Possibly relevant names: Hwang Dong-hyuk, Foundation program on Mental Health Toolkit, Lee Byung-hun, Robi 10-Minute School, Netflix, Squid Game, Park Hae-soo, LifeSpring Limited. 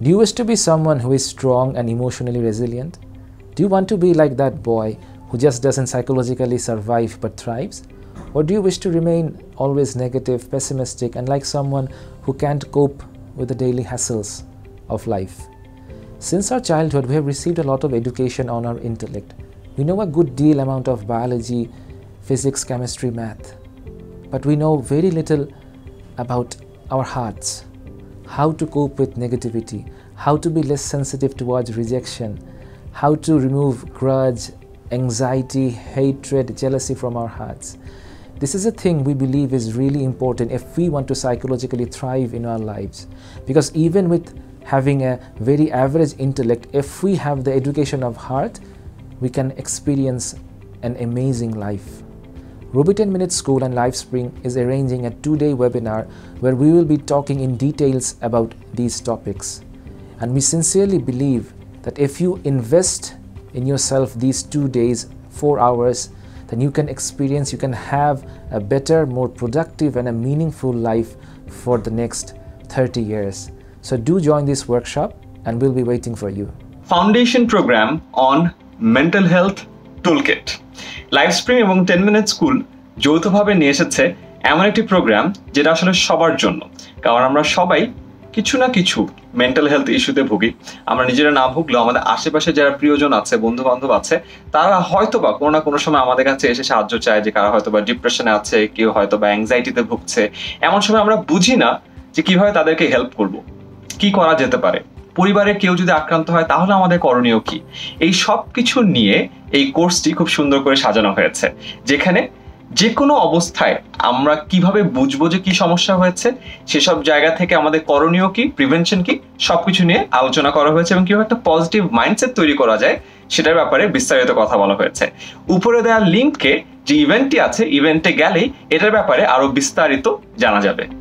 Do you wish to be someone who is strong and emotionally resilient? Do you want to be like that boy who just doesn't psychologically survive but thrives? Or do you wish to remain always negative, pessimistic, and like someone who can't cope with the daily hassles of life? Since our childhood, we have received a lot of education on our intellect. We know a good deal amount of biology, physics, chemistry, math. But we know very little about our hearts, how to cope with negativity, how to be less sensitive towards rejection, how to remove grudge, anxiety, hatred, jealousy from our hearts. This is a thing we believe is really important if we want to psychologically thrive in our lives. Because even with having a very average intellect, if we have the education of heart, we can experience an amazing life. Robi 10-Minute School and LifeSpring is arranging a 2-day webinar where we will be talking in details about these topics. And we sincerely believe that if you invest in yourself these 2 days, 4 hours, then you can experience, you can have a better, more productive and a meaningful life for the next 30 years. So do join this workshop and we'll be waiting for you. Foundation program on Mental Health Toolkit. LifeSpring এবং 10-Minute School যৌথভাবে নিয়ে এসেছে এমন একটি programme যেটা আসলে সবার জন্য, কারণ আমরা সবাই কিছু না কিছু মেন্টাল হেলথ ইস্যুতে ভুগি। আমরা নিজেরা না ভুগলেও আমাদের আশেপাশে যারা প্রিয়জন আছে, বন্ধু বান্ধব আছে, তারা হয়তোবা কোনো না কোনো সময় আমাদের কাছে এসে সাহায্য চায় যে কারা হয়তোবা ডিপ্রেশনে আছে, কেউ হয়তোবা অ্যাংজাইটিতে ভুগছে। এমন সময় আমরা বুঝি না যে কিভাবে তাদেরকে হেল্প করব, কি করা যেতে পারে, পরিবারে কেউ যদি আক্রান্ত হয় তাহলে আমাদের করণীয় কি। এই সব কিছু নিয়ে এই কোর্সটি খুব সুন্দর করে সাজানো হয়েছে, যেখানে যে কোনো অবস্থায় আমরা কিভাবে বুঝবো যে কি সমস্যা হয়েছে, সেসব জায়গা থেকে আমাদের করণীয় কি, প্রিভেনশন কি, সবকিছু নিয়ে আলোচনা করা হয়েছে এবং কিভাবে একটা পজিটিভ মাইন্ডসেট তৈরি করা যায় সেটার ব্যাপারে বিস্তারিত কথা বলা হয়েছে। উপরে দেওয়া লিঙ্কে যে ইভেন্টটি আছে, ইভেন্টে গেলেই এটার ব্যাপারে আরো বিস্তারিত জানা যাবে।